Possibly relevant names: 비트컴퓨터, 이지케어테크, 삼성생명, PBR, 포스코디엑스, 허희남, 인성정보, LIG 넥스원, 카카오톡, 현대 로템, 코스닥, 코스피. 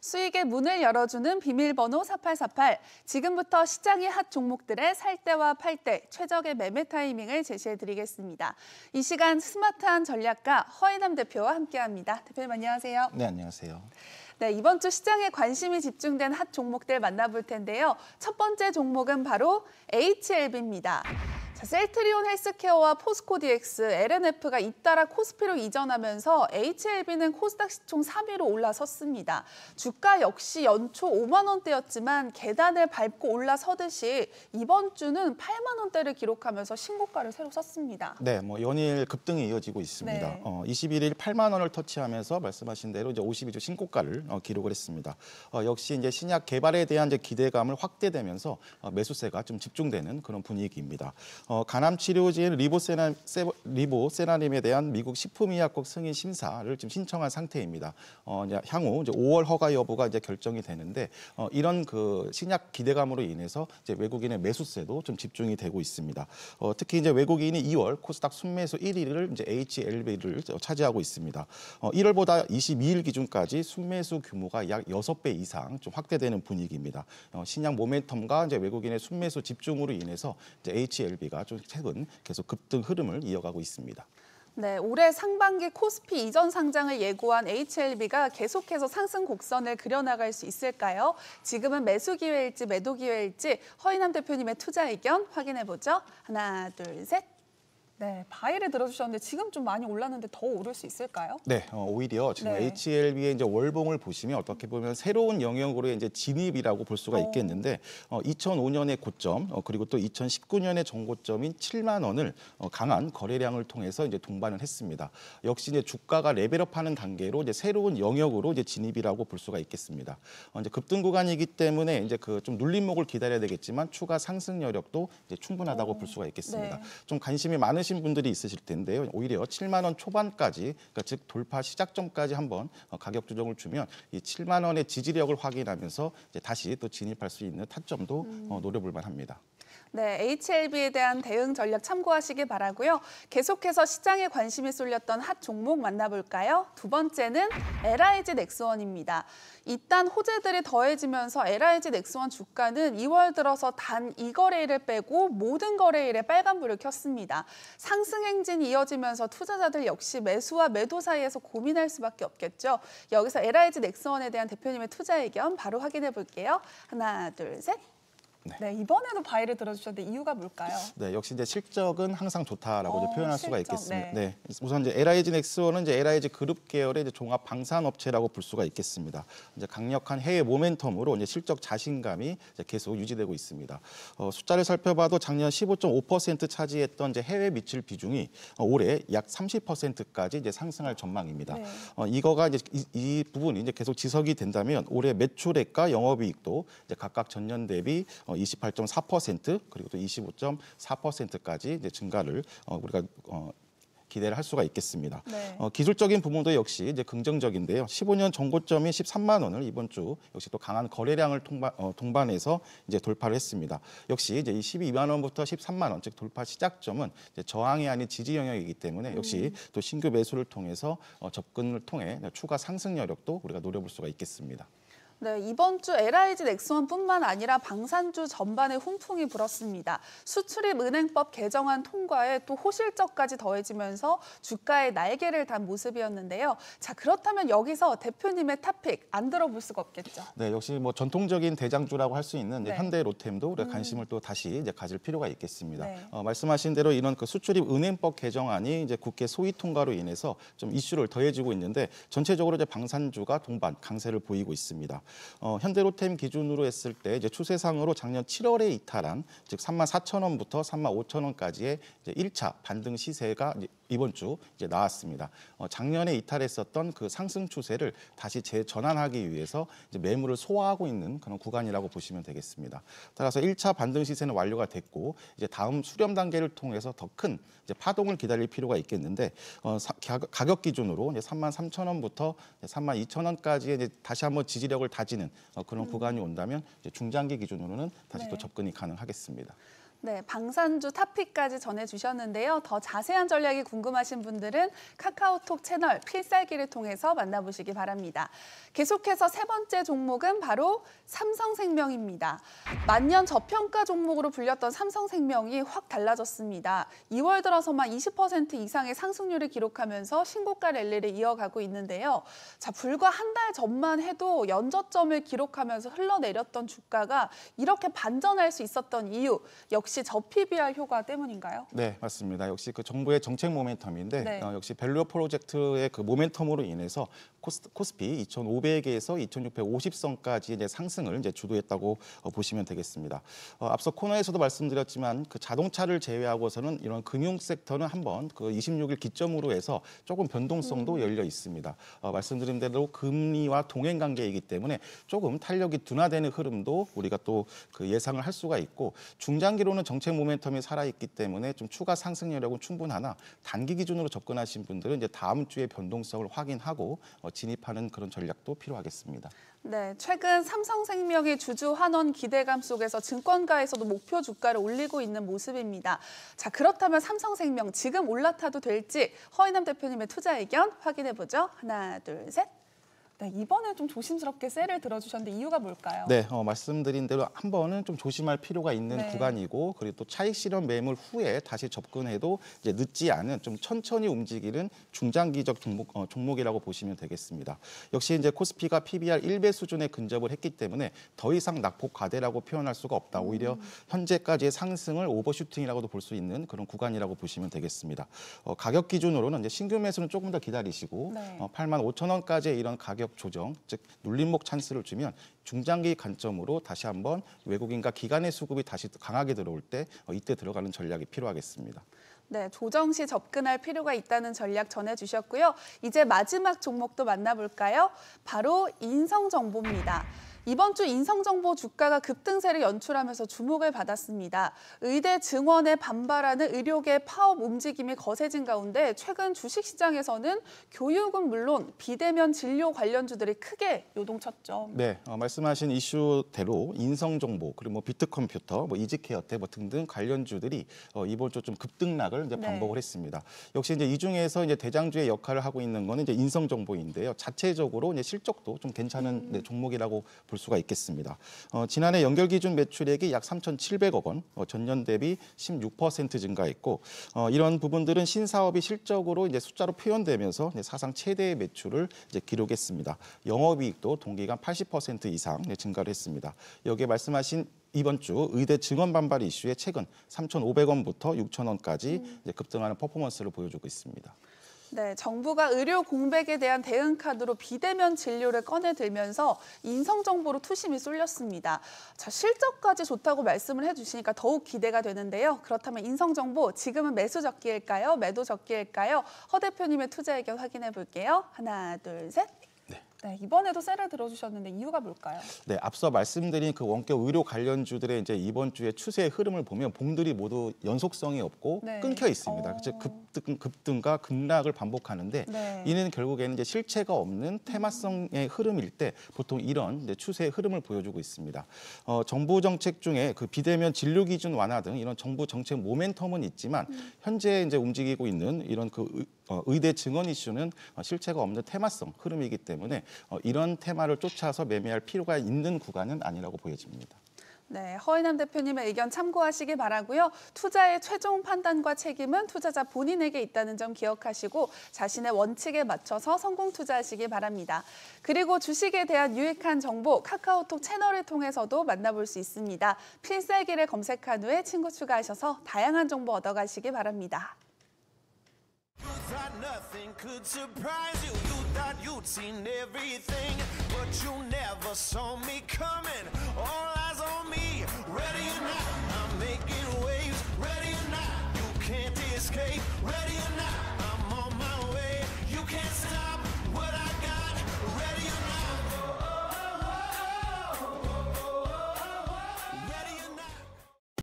수익의 문을 열어주는 비밀번호 4848. 지금부터 시장의 핫 종목들의 살 때와 팔 때, 최적의 매매 타이밍을 제시해드리겠습니다. 이 시간 스마트한 전략가 허희남 대표와 함께합니다. 대표님 안녕하세요. 네, 안녕하세요. 네, 이번 주 시장에 관심이 집중된 핫 종목들 만나볼 텐데요. 첫 번째 종목은 바로 HLB입니다. 자, 셀트리온 헬스케어와 포스코디엑스, LNF가 잇따라 코스피로 이전하면서 HLB는 코스닥 시총 3위로 올라섰습니다. 주가 역시 연초 5만 원대였지만 계단을 밟고 올라서듯이 이번 주는 8만 원대를 기록하면서 신고가를 새로 썼습니다. 네, 뭐 연일 급등이 이어지고 있습니다. 네. 21일 8만 원을 터치하면서 말씀하신 대로 이제 52주 신고가를 기록을 했습니다. 역시 이제 신약 개발에 대한 이제 기대감을 확대되면서 매수세가 좀 집중되는 그런 분위기입니다. 간암 치료제인 리보세라님에 대한 미국 식품의약국 승인 심사를 지금 신청한 상태입니다. 이제 향후 이제 5월 허가 여부가 이제 결정이 되는데 이런 그 신약 기대감으로 인해서 이제 외국인의 매수세도 좀 집중이 되고 있습니다. 특히 이제 외국인이 2월 코스닥 순매수 1위를 이제 HLB를 차지하고 있습니다. 1월보다 22일 기준까지 순매수 규모가 약 6배 이상 좀 확대되는 분위기입니다. 신약 모멘텀과 이제 외국인의 순매수 집중으로 인해서 이제 HLB가 좀 최근 계속 급등 흐름을 이어가고 있습니다. 네, 올해 상반기 코스피 이전 상장을 예고한 HLB가 계속해서 상승 곡선을 그려나갈 수 있을까요? 지금은 매수 기회일지 매도 기회일지 허희남 대표님의 투자 의견 확인해보죠. 하나, 둘, 셋. 네, 바이를 들어주셨는데 지금 좀 많이 올랐는데 더 오를 수 있을까요? 네, 오히려 지금 네. HLB의 이제 월봉을 보시면 어떻게 보면 새로운 영역으로의 이제 진입이라고 볼 수가 있겠는데 2005년의 고점 그리고 또 2019년의 정고점인 7만 원을 강한 거래량을 통해서 이제 동반을 했습니다. 역시 이제 주가가 레벨업하는 단계로 이제 새로운 영역으로 이제 진입이라고 볼 수가 있겠습니다. 이제 급등 구간이기 때문에 이제 그 좀 눌림목을 기다려야 되겠지만 추가 상승 여력도 이제 충분하다고 볼 수가 있겠습니다. 네. 좀 관심이 많으신 분들이 있으실 텐데요. 오히려 7만 원 초반까지, 그러니까 즉 돌파 시작점까지 한번 가격 조정을 주면 이 7만 원의 지지력을 확인하면서 이제 다시 또 진입할 수 있는 타점도 노려볼 만합니다. 네, HLB에 대한 대응 전략 참고하시기 바라고요. 계속해서 시장에 관심이 쏠렸던 핫 종목 만나볼까요? 두 번째는 LIG 넥스원입니다. 이딴 호재들이 더해지면서 LIG 넥스원 주가는 2월 들어서 단 2거래일을 빼고 모든 거래일에 빨간불을 켰습니다. 상승 행진이 이어지면서 투자자들 역시 매수와 매도 사이에서 고민할 수밖에 없겠죠. 여기서 LIG 넥스원에 대한 대표님의 투자 의견 바로 확인해 볼게요. 하나, 둘, 셋. 네, 이번에도 바이를 들어주셨는데 이유가 뭘까요? 네, 역시 이제 실적은 항상 좋다라고 이제 표현할 수가 있겠습니다. 네. 네, 우선 이제 LIG 넥스원은 이제 LIG 그룹 계열의 이제 종합 방산업체라고 볼 수가 있겠습니다. 이제 강력한 해외 모멘텀으로 이제 실적 자신감이 이제 계속 유지되고 있습니다. 숫자를 살펴봐도 작년 15.5% 차지했던 이제 해외 미칠 비중이 올해 약 30%까지 이제 상승할 전망입니다. 네. 이거가 이제 이 부분이 이제 계속 지속이 된다면 올해 매출액과 영업이익도 이제 각각 전년 대비 28.4% 그리고 또 25.4%까지 이제 증가를 우리가 기대를 할 수가 있겠습니다. 네. 기술적인 부분도 역시 이제 긍정적인데요. 15년 전고점인 13만 원을 이번 주 역시 또 강한 거래량을 동반해서 이제 돌파를 했습니다. 역시 이제 이 12만 원부터 13만 원, 즉 돌파 시작점은 이제 저항이 아닌 지지 영역이기 때문에 역시 또 신규 매수를 통해서 접근을 통해 추가 상승 여력도 우리가 노려볼 수가 있겠습니다. 네, 이번 주 LIG 넥스원뿐만 아니라 방산주 전반에 훈풍이 불었습니다. 수출입 은행법 개정안 통과에 또 호실적까지 더해지면서 주가에 날개를 단 모습이었는데요. 자, 그렇다면 여기서 대표님의 탑픽 안 들어볼 수가 없겠죠. 네, 역시 뭐 전통적인 대장주라고 할 수 있는 이제 네. 현대 로템도 우리가 관심을 또 다시 이제 가질 필요가 있겠습니다. 네. 말씀하신 대로 이런 그 수출입 은행법 개정안이 이제 국회 소위 통과로 인해서 좀 이슈를 더해지고 있는데 전체적으로 이제 방산주가 동반 강세를 보이고 있습니다. 현대 로템 기준으로 했을 때 이제 추세상으로 작년 7월에 이탈한 즉 34,000원부터 35,000원까지의 이제 1차 반등 시세가 이제 이번 주 이제 나왔습니다. 작년에 이탈했었던 그 상승 추세를 다시 재전환하기 위해서 이제 매물을 소화하고 있는 그런 구간이라고 보시면 되겠습니다. 따라서 1차 반등 시세는 완료가 됐고 이제 다음 수렴 단계를 통해서 더 큰 이제 파동을 기다릴 필요가 있겠는데 가격 기준으로 이제 33,000원부터 32,000원까지 이제 다시 한번 지지력을 다지는 그런 구간이 온다면 이제 중장기 기준으로는 다시 네. 또 접근이 가능하겠습니다. 네, 방산주 탑픽까지 전해주셨는데요. 더 자세한 전략이 궁금하신 분들은 카카오톡 채널 필살기를 통해서 만나보시기 바랍니다. 계속해서 세 번째 종목은 바로 삼성생명입니다. 만년 저평가 종목으로 불렸던 삼성생명이 확 달라졌습니다. 2월 들어서만 20% 이상의 상승률을 기록하면서 신고가 랠리를 이어가고 있는데요. 자, 불과 한 달 전만 해도 연저점을 기록하면서 흘러내렸던 주가가 이렇게 반전할 수 있었던 이유, 역시 저 PBR 효과 때문인가요? 네, 맞습니다. 역시 그 정부의 정책 모멘텀인데 네. 역시 밸류 프로젝트의 그 모멘텀으로 인해서 코스피 2,500에서 2,650선까지 이제 상승을 이제 주도했다고 보시면 되겠습니다. 앞서 코너에서도 말씀드렸지만 그 자동차를 제외하고서는 이런 금융 섹터는 한번 그 26일 기점으로 해서 조금 변동성도 열려 있습니다. 말씀드린 대로 금리와 동행 관계이기 때문에 조금 탄력이 둔화되는 흐름도 우리가 또 그 예상을 할 수가 있고, 중장기로 는 정책 모멘텀이 살아있기 때문에 좀 추가 상승 여력은 충분하나 단기 기준으로 접근하신 분들은 이제 다음 주에 변동성을 확인하고 진입하는 그런 전략도 필요하겠습니다. 네, 최근 삼성생명의 주주 환원 기대감 속에서 증권가에서도 목표 주가를 올리고 있는 모습입니다. 자, 그렇다면 삼성생명 지금 올라타도 될지 허희남 대표님의 투자 의견 확인해보죠. 하나, 둘, 셋. 네, 이번에 좀 조심스럽게 셀을 들어주셨는데 이유가 뭘까요? 네, 말씀드린 대로 한 번은 좀 조심할 필요가 있는 네. 구간이고, 그리고 또 차익 실현 매물 후에 다시 접근해도 이제 늦지 않은 좀 천천히 움직이는 중장기적 종목이라고 보시면 되겠습니다. 역시 이제 코스피가 PBR 1배 수준에 근접을 했기 때문에 더 이상 낙폭 과대라고 표현할 수가 없다. 오히려 현재까지의 상승을 오버슈팅이라고도 볼 수 있는 그런 구간이라고 보시면 되겠습니다. 가격 기준으로는 이제 신규 매수는 조금 더 기다리시고 네. 85,000원까지의 이런 가격 조정, 즉 눌림목 찬스를 주면 중장기 관점으로 다시 한번 외국인과 기관의 수급이 다시 강하게 들어올 때 이때 들어가는 전략이 필요하겠습니다. 네, 조정 시 접근할 필요가 있다는 전략 전해주셨고요. 이제 마지막 종목도 만나볼까요? 바로 인성정보입니다. 이번 주 인성정보 주가가 급등세를 연출하면서 주목을 받았습니다. 의대 증원에 반발하는 의료계 파업 움직임이 거세진 가운데 최근 주식시장에서는 교육은 물론 비대면 진료 관련주들이 크게 요동쳤죠. 네, 말씀하신 이슈대로 인성정보, 그리고 뭐 비트컴퓨터, 뭐 이지케어테크 등등 관련주들이 이번 주 좀 급등락을 이제 반복을 네. 했습니다. 역시 이제 이 중에서 이제 대장주의 역할을 하고 있는 거는 이제 인성정보인데요. 자체적으로 이제 실적도 좀 괜찮은 네, 종목이라고 볼 수가 있겠습니다. 지난해 연결기준 매출액이 약 3,700억 원, 전년 대비 16% 증가했고, 이런 부분들은 신사업이 실적으로 이제 숫자로 표현되면서 이제 사상 최대의 매출을 이제 기록했습니다. 영업이익도 동기간 80% 이상 증가를 했습니다. 여기에 말씀하신 이번 주 의대 증원 반발 이슈에 최근 3,500원부터 6,000원까지 이제 급등하는 퍼포먼스를 보여주고 있습니다. 네, 정부가 의료 공백에 대한 대응 카드로 비대면 진료를 꺼내들면서 인성정보로 투심이 쏠렸습니다. 자, 실적까지 좋다고 말씀을 해주시니까 더욱 기대가 되는데요. 그렇다면 인성정보 지금은 매수 적기일까요? 매도 적기일까요? 허 대표님의 투자 의견 확인해 볼게요. 하나, 둘, 셋. 네, 이번에도 셀을 들어주셨는데 이유가 뭘까요? 네, 앞서 말씀드린 그 원격 의료 관련주들의 이제 이번 주의 추세의 흐름을 보면 봉들이 모두 연속성이 없고 네. 끊겨 있습니다. 즉 급등과 급락을 반복하는데 네. 이는 결국에는 이제 실체가 없는 테마성의 흐름일 때 보통 이런 이제 추세의 흐름을 보여주고 있습니다. 정부 정책 중에 그 비대면 진료 기준 완화 등 이런 정부 정책 모멘텀은 있지만 현재 이제 움직이고 있는 이런 그 의대 증원 이슈는 실체가 없는 테마성 흐름이기 때문에 이런 테마를 쫓아서 매매할 필요가 있는 구간은 아니라고 보여집니다. 네, 허희남 대표님의 의견 참고하시기 바라고요. 투자의 최종 판단과 책임은 투자자 본인에게 있다는 점 기억하시고 자신의 원칙에 맞춰서 성공 투자하시기 바랍니다. 그리고 주식에 대한 유익한 정보 카카오톡 채널을 통해서도 만나볼 수 있습니다. 필살기를 검색한 후에 친구 추가하셔서 다양한 정보 얻어가시기 바랍니다. You thought nothing could surprise you. You thought you'd seen everything, but you never saw me coming. All eyes on me. Ready or not, I'm making waves. Ready or not, you can't escape. Ready.